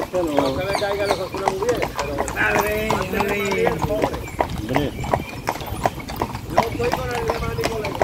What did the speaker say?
parte no. No se le caiga los oscuros muy bien, pero. ¡Madre! ¡Madre! Yo estoy con el neumático lejos.